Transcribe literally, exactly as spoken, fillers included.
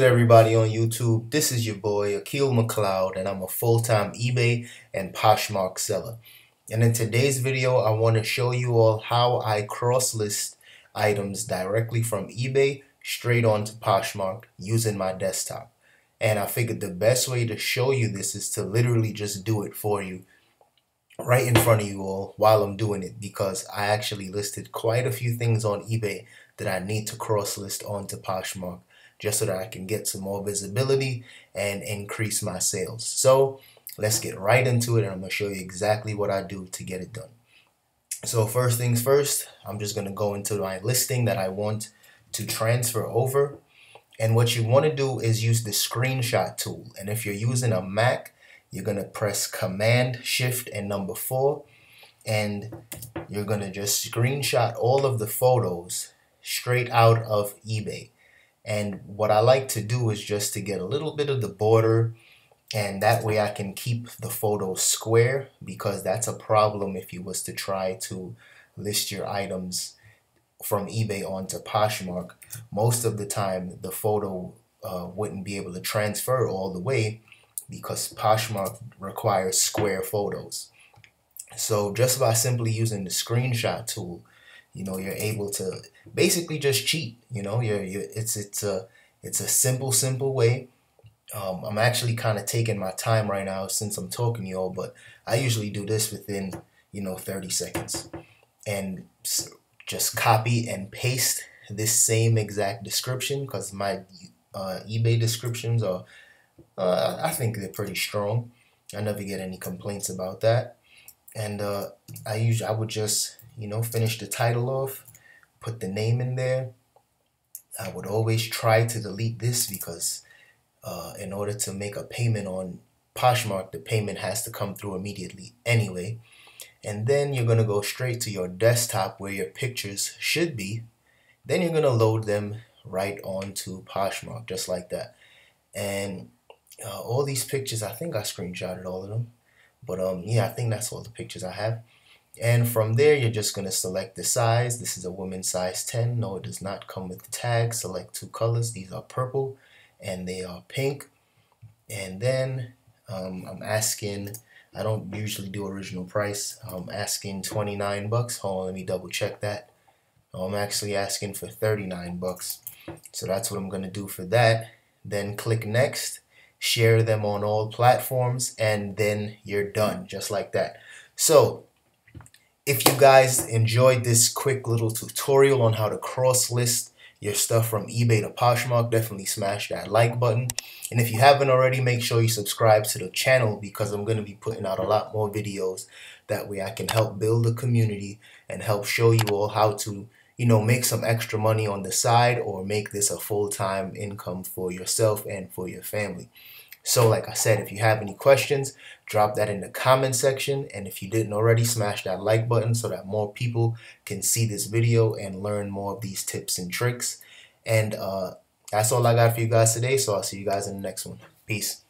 Everybody on YouTube, this is your boy Akil McLeod, and I'm a full-time eBay and Poshmark seller. And in today's video, I want to show you all how I cross-list items directly from eBay straight onto Poshmark using my desktop. And I figured the best way to show you this is to literally just do it for you right in front of you all while I'm doing it, because I actually listed quite a few things on eBay that I need to cross-list onto Poshmark, just so that I can get some more visibility and increase my sales. So let's get right into it, and I'm gonna show you exactly what I do to get it done. So first things first, I'm just gonna go into my listing that I want to transfer over. And what you wanna do is use the screenshot tool. And if you're using a Mac, you're gonna press Command, Shift, and number four. And you're gonna just screenshot all of the photos straight out of eBay. And what I like to do is just to get a little bit of the border, and that way I can keep the photo square, because that's a problem if you was to try to list your items from eBay onto Poshmark. Most of the time the photo uh, wouldn't be able to transfer all the way because Poshmark requires square photos. So just by simply using the screenshot tool, you know, you're able to basically just cheat. You know, you're, you're it's it's a it's a simple simple way. Um, I'm actually kind of taking my time right now since I'm talking to y'all, but I usually do this within, you know, thirty seconds, and just copy and paste this same exact description, because my uh, eBay descriptions are uh, I think they're pretty strong. I never get any complaints about that, and uh, I usually I would just, you know, finish the title off, put the name in there. I would always try to delete this because uh, in order to make a payment on Poshmark, the payment has to come through immediately anyway. And then you're going to go straight to your desktop where your pictures should be. Then you're going to load them right onto Poshmark, just like that. And uh, all these pictures, I think I screenshotted all of them. But um, yeah, I think that's all the pictures I have. And from there, you're just going to select the size. This is a woman's size ten. No, it does not come with the tag. Select two colors. These are purple and they are pink. And then um, I'm asking, I don't usually do original price. I'm asking twenty-nine bucks. Hold on, let me double check that. I'm actually asking for thirty-nine bucks. So that's what I'm going to do for that. Then click next, share them on all platforms, and then you're done, just like that. So if you guys enjoyed this quick little tutorial on how to cross-list your stuff from eBay to Poshmark, definitely smash that like button. And if you haven't already, make sure you subscribe to the channel, because I'm going to be putting out a lot more videos. That way I can help build a community and help show you all how to, you know, make some extra money on the side or make this a full-time income for yourself and for your family. So like I said, if you have any questions, drop that in the comment section. And if you didn't already, smash that like button so that more people can see this video and learn more of these tips and tricks. And uh, that's all I got for you guys today. So I'll see you guys in the next one. Peace.